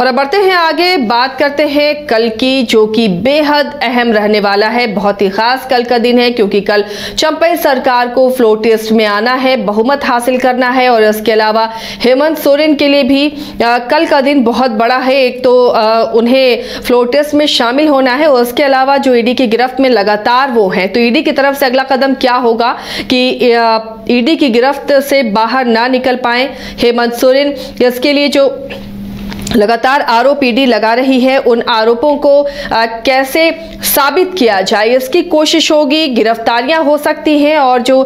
और अब बढ़ते हैं आगे, बात करते हैं कल की, जो कि बेहद अहम रहने वाला है। बहुत ही खास कल का दिन है क्योंकि कल चंपाई सरकार को फ्लोर टेस्ट में आना है, बहुमत हासिल करना है। और इसके अलावा हेमंत सोरेन के लिए भी कल का दिन बहुत बड़ा है। एक तो उन्हें फ्लोर टेस्ट में शामिल होना है और उसके अलावा जो ईडी की गिरफ्त में लगातार वो हैं, तो ईडी की तरफ से अगला कदम क्या होगा कि ईडी की गिरफ्त से बाहर ना निकल पाए हेमंत सोरेन। इसके लिए जो लगातार आरोप ईडी लगा रही है, उन आरोपों को कैसे साबित किया जाए, इसकी कोशिश होगी। गिरफ्तारियां हो सकती हैं और जो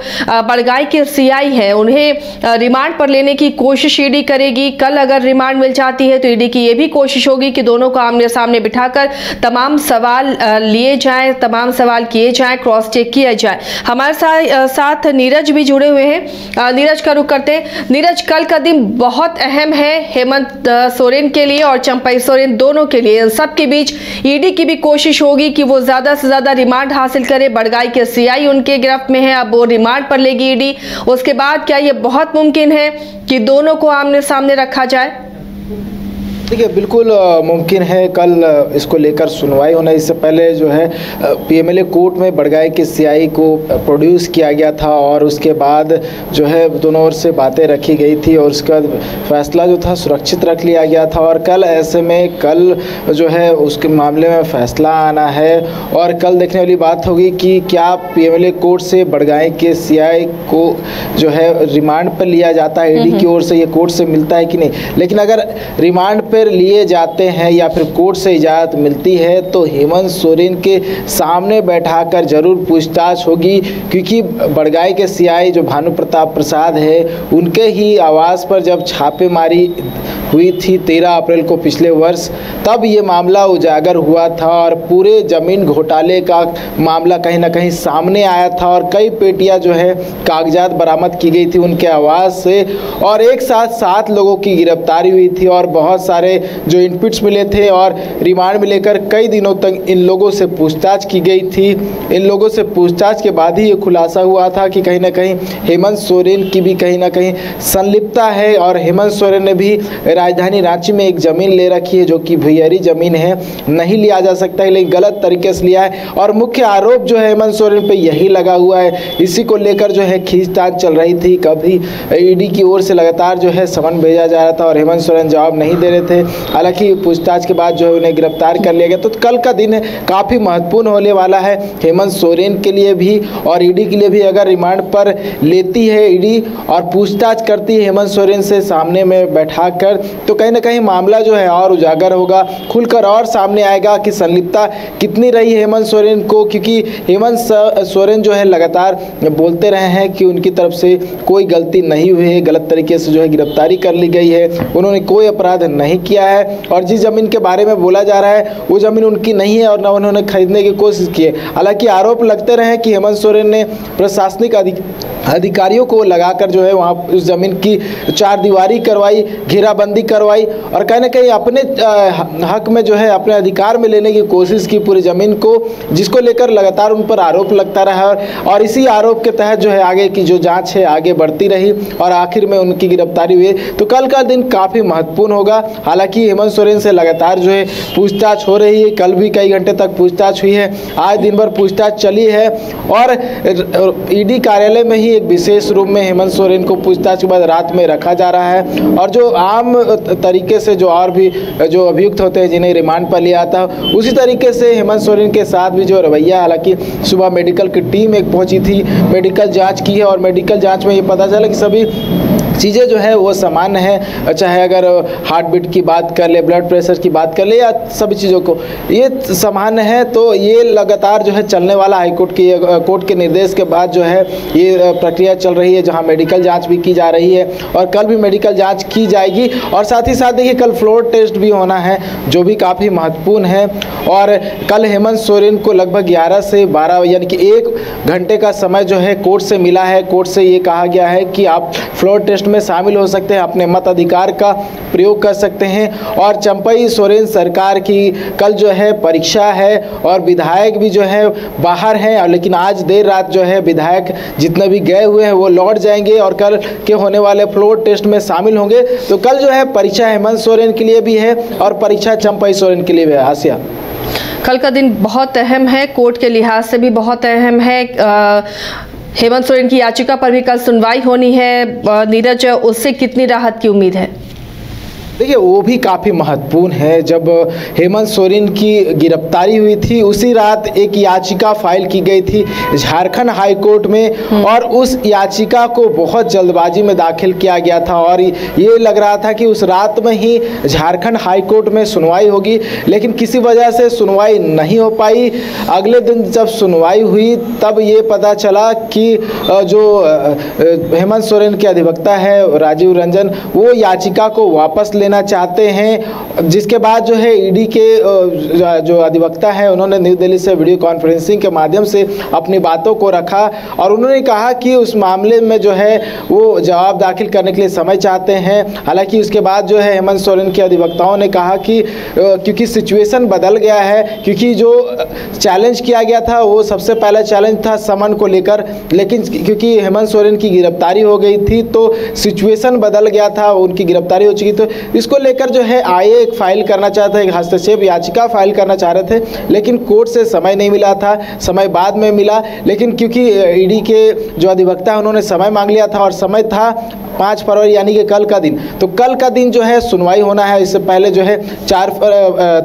बड़गाई के सीआई हैं उन्हें रिमांड पर लेने की कोशिश ईडी करेगी। कल अगर रिमांड मिल जाती है तो ईडी की ये भी कोशिश होगी कि दोनों को आमने सामने बिठाकर तमाम सवाल लिए जाएँ, तमाम सवाल किए जाएँ, क्रॉस चेक किया जाए। हमारे साथ नीरज भी जुड़े हुए हैं। नीरज का रुख करते हैं। नीरज, कल का दिन बहुत अहम है हेमंत सोरेन के लिए और चंपाई सोरेन दोनों के लिए। इन सब के बीच ईडी की भी कोशिश होगी कि वो ज्यादा से ज्यादा रिमांड हासिल करे। बड़गाई के सीआई उनके गिरफ्त में है, अब वो रिमांड पर लेगी ईडी। उसके बाद क्या ये बहुत मुमकिन है कि दोनों को आमने सामने रखा जाए? देखिए, बिल्कुल मुमकिन है। कल इसको लेकर सुनवाई होना, इससे पहले जो है पीएमएलए कोर्ट में बड़गाई के सीआई को प्रोड्यूस किया गया था और उसके बाद जो है दोनों ओर से बातें रखी गई थी और उसका फैसला जो था सुरक्षित रख लिया गया था। और कल ऐसे में कल जो है उसके मामले में फैसला आना है और कल देखने वाली बात होगी कि क्या पीएमएलए कोर्ट से बड़गाई के सीआई को जो है रिमांड पर लिया जाता है ईडी की ओर से, ये कोर्ट से मिलता है कि नहीं। लेकिन अगर रिमांड लिए जाते हैं या फिर कोर्ट से इजाज़त मिलती है तो हेमंत सोरेन के सामने बैठाकर जरूर पूछताछ होगी, क्योंकि बड़गाई के सीआई जो भानु प्रताप प्रसाद है उनके ही आवास पर जब छापेमारी हुई थी 13 अप्रैल को पिछले वर्ष, तब ये मामला उजागर हुआ था और पूरे ज़मीन घोटाले का मामला कहीं ना कहीं सामने आया था और कई पेटियां जो है कागजात बरामद की गई थी उनके आवास से और एक साथ 7 लोगों की गिरफ्तारी हुई थी और बहुत सारे जो इनपुट्स मिले थे और रिमांड में लेकर कई दिनों तक इन लोगों से पूछताछ की गई थी। इन लोगों से पूछताछ के बाद ही ये खुलासा हुआ था कि कहीं ना कहीं हेमंत सोरेन की भी कहीं ना कहीं संलिप्तता है और हेमंत सोरेन ने भी राजधानी रांची में एक ज़मीन ले रखी है जो कि भुइयारी ज़मीन है, नहीं लिया जा सकता है, लेकिन गलत तरीके से लिया है। और मुख्य आरोप जो है हेमंत सोरेन पर यही लगा हुआ है। इसी को लेकर जो है खींचतान चल रही थी, कभी ईडी की ओर से लगातार जो है समन भेजा जा रहा था और हेमंत सोरेन जवाब नहीं दे रहे थे। हालांकि पूछताछ के बाद जो है उन्हें गिरफ्तार कर लिया गया। तो कल का दिन काफ़ी महत्वपूर्ण होने वाला है हेमंत सोरेन के लिए भी और ईडी के लिए भी। अगर रिमांड पर लेती है ईडी और पूछताछ करती है हेमंत सोरेन से सामने में बैठाकर, तो कहीं ना कहीं मामला जो है और उजागर होगा, खुलकर और सामने आएगा कि संलिप्तता कितनी रही हेमंत सोरेन को, क्योंकि हेमंत सोरेन जो है लगातार बोलते रहे हैं कि उनकी तरफ से कोई गलती नहीं हुई है, गलत तरीके से जो है गिरफ्तारी कर ली गई है, उन्होंने कोई अपराध नहीं किया है और जिस जमीन के बारे में बोला जा रहा है वो जमीन उनकी नहीं है और ना उन्होंने खरीदने की कोशिश की है। हालांकि आरोप लगते रहे कि हेमंत सोरेन ने प्रशासनिक अधिकारियों को लगाकर जो है वहाँ उस जमीन की चारदीवारी करवाई, घेराबंदी करवाई और कहीं ना कहीं अपने हक में जो है अपने अधिकार में लेने की कोशिश की पूरी ज़मीन को, जिसको लेकर लगातार उन पर आरोप लगता रहा और इसी आरोप के तहत जो है आगे की जो जाँच है आगे बढ़ती रही और आखिर में उनकी गिरफ्तारी हुई। तो कल का दिन काफ़ी महत्वपूर्ण होगा। हालांकि हेमंत सोरेन से लगातार जो है पूछताछ हो रही है, कल भी कई घंटे तक पूछताछ हुई है, आज दिन भर पूछताछ चली है और ईडी कार्यालय में ही एक विशेष रूम में हेमंत सोरेन को पूछताछ के बाद रात में रखा जा रहा है। और जो आम तरीके से जो और भी जो अभियुक्त होते हैं जिन्हें रिमांड पर लिया आता है, उसी तरीके से हेमंत सोरेन के साथ भी जो रवैया, हालांकि सुबह मेडिकल की टीम एक पहुंची थी, मेडिकल जाँच की है और मेडिकल जाँच में ये पता चला कि सभी चीज़ें जो है वो सामान्य है, चाहे अगर हार्ट बीट की बात कर ले, ब्लड प्रेशर की बात कर ले या सभी चीज़ों को ये सामान्य है। तो ये लगातार जो है चलने वाला हाईकोर्ट के कोर्ट के निर्देश के बाद जो है ये प्रक्रिया चल रही है, जहां मेडिकल जांच भी की जा रही है और कल भी मेडिकल जांच की जाएगी। और साथ ही साथ देखिए कल फ्लोर टेस्ट भी होना है जो भी काफ़ी महत्वपूर्ण है और कल हेमंत सोरेन को लगभग 11 से 12 यानी कि 1 घंटे का समय जो है कोर्ट से मिला है। कोर्ट से ये कहा गया है कि आप फ्लोर टेस्ट में शामिल हो सकते हैं, अपने मताधिकार का प्रयोग कर सकते हैं, हैं और चंपई सोरेन सरकार की कल जो है परीक्षा है और विधायक भी जो है बाहर हैं, और लेकिन आज देर रात जो है विधायक जितने भी गए हुए हैं वो लौट जाएंगे और कल के होने वाले फ्लोर टेस्ट में शामिल होंगे। तो कल जो है परीक्षा हेमंत सोरेन के लिए भी है और परीक्षा चंपई सोरेन के लिए भी है। आसिया, कल का दिन बहुत अहम है, कोर्ट के लिहाज से भी बहुत अहम है। हेमंत सोरेन की याचिका पर भी कल सुनवाई होनी है। नीरज, उससे कितनी राहत की उम्मीद है? देखिए, वो भी काफ़ी महत्वपूर्ण है। जब हेमंत सोरेन की गिरफ्तारी हुई थी उसी रात एक याचिका फाइल की गई थी झारखंड हाई कोर्ट में और उस याचिका को बहुत जल्दबाजी में दाखिल किया गया था और ये लग रहा था कि उस रात में ही झारखंड हाई कोर्ट में सुनवाई होगी, लेकिन किसी वजह से सुनवाई नहीं हो पाई। अगले दिन जब सुनवाई हुई तब ये पता चला कि जो हेमंत सोरेन के अधिवक्ता है राजीव रंजन, वो याचिका को वापस चाहते हैं, जिसके बाद जो है ईडी के जो अधिवक्ता हैं उन्होंने नई दिल्ली से वीडियो कॉन्फ्रेंसिंग के माध्यम से अपनी बातों को रखा और उन्होंने कहा कि उस मामले में जो है वो जवाब दाखिल करने के लिए समय चाहते हैं। हालांकि उसके बाद जो है हेमंत सोरेन के अधिवक्ताओं ने कहा कि क्योंकि सिचुएशन बदल गया है, क्योंकि जो चैलेंज किया गया था वो सबसे पहला चैलेंज था समन को लेकर, लेकिन क्योंकि हेमंत सोरेन की गिरफ्तारी हो गई थी तो सिचुएशन बदल गया था, उनकी गिरफ्तारी हो चुकी, तो इसको लेकर जो है आए एक फाइल करना चाहता है, एक हस्तक्षेप याचिका फाइल करना चाह रहे थे, लेकिन कोर्ट से समय नहीं मिला था, समय बाद में मिला। लेकिन क्योंकि ईडी के जो अधिवक्ता है उन्होंने समय मांग लिया था और समय था 5 फरवरी यानी कि कल का दिन, तो कल का दिन जो है सुनवाई होना है। इससे पहले जो है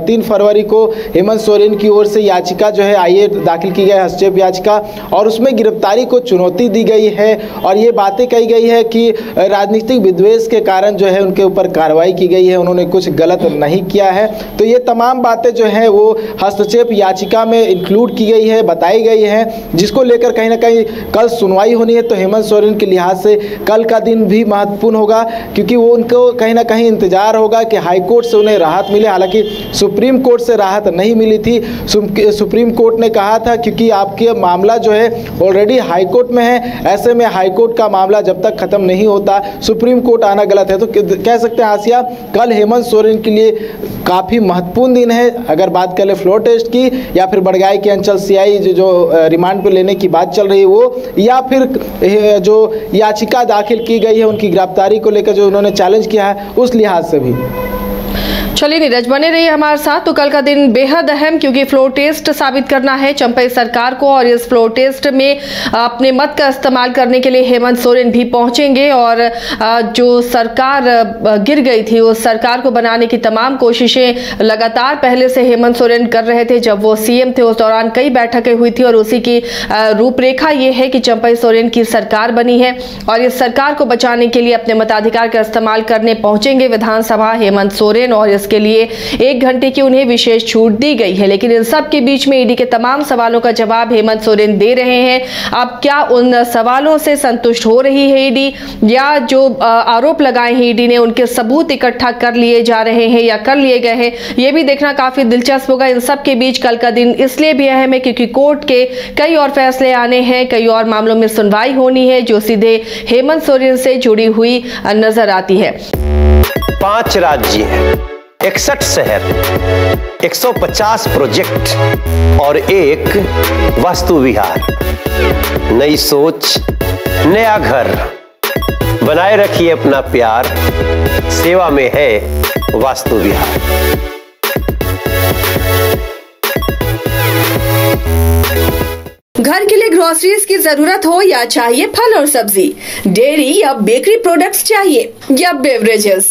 3 फरवरी को हेमंत सोरेन की ओर से याचिका जो है आईए दाखिल की गई हस्तक्षेप याचिका और उसमें गिरफ्तारी को चुनौती दी गई है और ये बातें कही गई है कि राजनीतिक विद्वेष के कारण जो है उनके ऊपर कार्रवाई की गई है, उन्होंने कुछ गलत नहीं किया है। तो ये तमाम बातें जो हैं वो हस्तक्षेप याचिका में इंक्लूड की गई है, बताई गई है, जिसको लेकर कहीं ना कहीं कल सुनवाई होनी है। तो हेमंत सोरेन के लिहाज से कल का दिन भी महत्वपूर्ण होगा क्योंकि वो उनको कहीं ना कहीं इंतजार होगा कि हाईकोर्ट से उन्हें राहत मिले। हालांकि सुप्रीम कोर्ट से राहत नहीं मिली थी, सुप्रीम कोर्ट ने कहा था क्योंकि आपके मामला जो है ऑलरेडी हाईकोर्ट में है, ऐसे में हाईकोर्ट का मामला जब तक खत्म नहीं होता सुप्रीम कोर्ट आना गलत है। तो कह सकते हैं आसिया, कल हेमंत सोरेन के लिए काफ़ी महत्वपूर्ण दिन है। अगर बात कर ले फ्लोर टेस्ट की या फिर बड़गाई के अंचल सीआई जो रिमांड पर लेने की बात चल रही है वो, या फिर जो याचिका दाखिल की गई है उनकी गिरफ्तारी को लेकर जो उन्होंने चैलेंज किया है उस लिहाज से भी। चलिए नीरज, बने रहिए हमारे साथ। तो कल का दिन बेहद अहम क्योंकि फ्लोर टेस्ट साबित करना है चंपई सरकार को और इस फ्लोर टेस्ट में अपने मत का इस्तेमाल करने के लिए हेमंत सोरेन भी पहुंचेंगे और जो सरकार गिर गई थी उस सरकार को बनाने की तमाम कोशिशें लगातार पहले से हेमंत सोरेन कर रहे थे। जब वो सीएम थे उस दौरान कई बैठकें हुई थी और उसी की रूपरेखा ये है कि चंपई सोरेन की सरकार बनी है और इस सरकार को बचाने के लिए अपने मताधिकार का इस्तेमाल करने पहुंचेंगे विधानसभा हेमंत सोरेन और इसके लिए 1 घंटे की उन्हें विशेष छूट दी गई है। लेकिन इन सब के बीच में ईडी के तमाम सवालों का जवाब हेमंत सोरेन दे रहे हैं। अब क्या उन सवालों से संतुष्ट हो रही है ईडी, या जो आरोप लगाए हैं ईडी ने उनके सबूत इकट्ठा कर लिए जा रहे हैं या कर लिए गए हैं, यह भी देखना काफी दिलचस्प होगा। इन सब के बीच कल का दिन इसलिए भी अहम है क्योंकि कोर्ट के कई और फैसले आने हैं, कई और मामलों में सुनवाई होनी है जो सीधे हेमंत सोरेन से जुड़ी हुई नजर आती है। 5 राज्य, 61 शहर, 150 प्रोजेक्ट और 1 वास्तु विहार। नई सोच, नया घर, बनाए रखिए अपना प्यार, सेवा में है वास्तु विहार। घर के लिए ग्रोसरीज की जरूरत हो या चाहिए फल और सब्जी, डेयरी या बेकरी प्रोडक्ट्स चाहिए या beverages,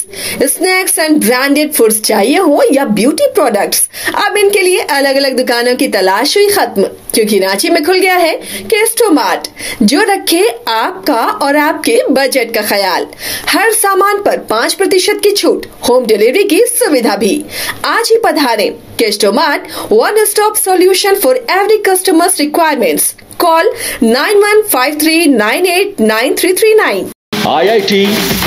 snacks and branded foods चाहिए हो या ब्यूटी प्रोडक्ट्स, अब इनके लिए अलग अलग दुकानों की तलाश हुई खत्म क्योंकि रांची में खुल गया है केस्टो मार्ट, जो रखे आपका और आपके बजट का ख्याल। हर सामान पर 5% की छूट, होम डिलीवरी की सुविधा भी। आज ही पधारें Kesto Mart, one stop solution for every customers requirements. Call 9153989339. IIT,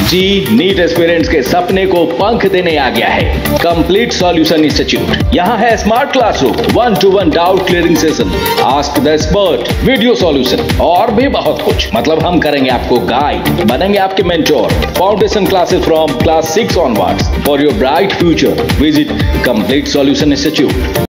JEE, NEET aspirants के सपने को पंख देने आ गया है कंप्लीट सॉल्यूशन इंस्टीट्यूट। यहाँ है smart classroom, 1-to-1 doubt clearing session, ask the expert, video solution और भी बहुत कुछ। मतलब हम करेंगे आपको गाइड, बनेंगे आपके mentor. Foundation classes from class 6 onwards for your bright future. Visit complete solution institute.